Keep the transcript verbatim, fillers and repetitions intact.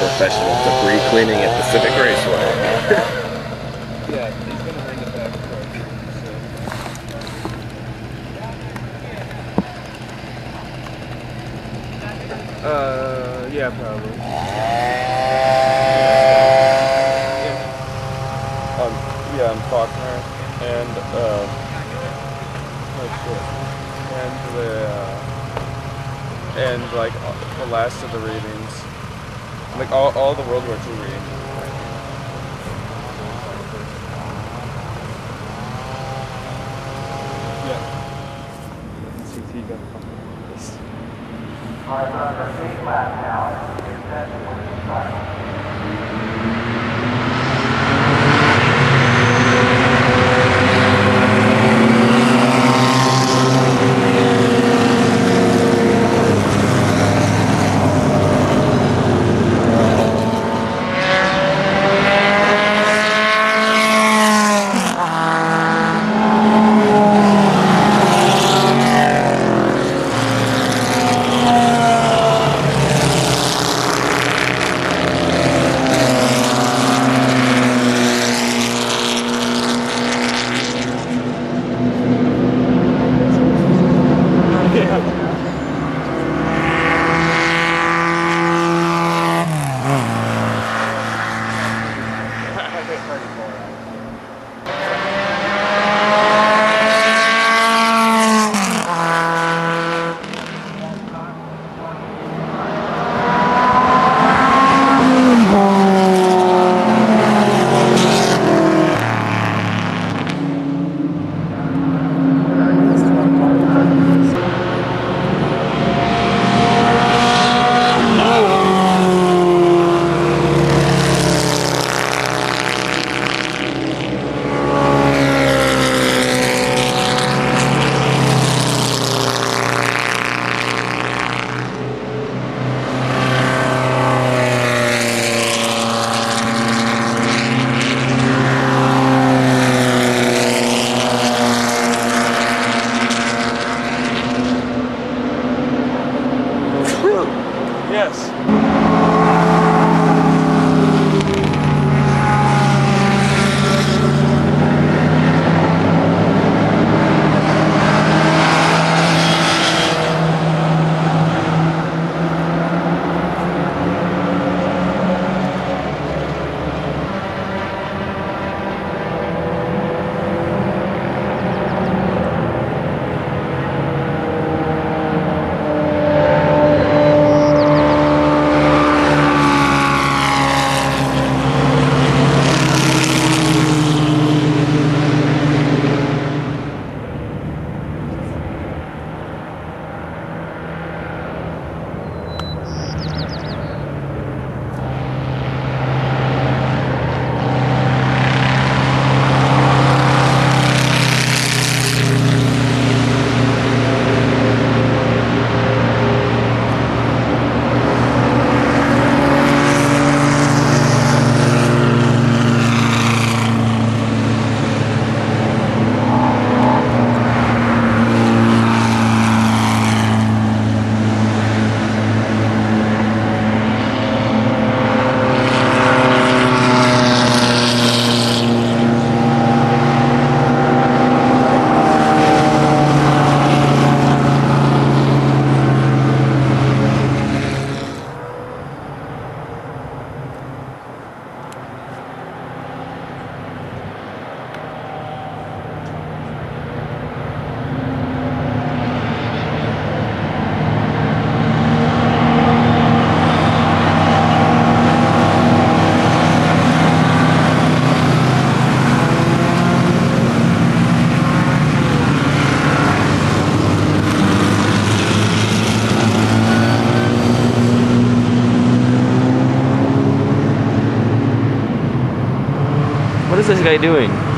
Professional debris cleaning at Pacific Raceway. Yeah, he's going to bring it back for us. Uh, yeah, probably. Yeah, um, yeah I'm Faulkner, and, uh, and the, uh, and, like, the last of the readings. Like all, all the World War Two readings. Yeah. C T got this. Alright, the big lap now. this guy doing?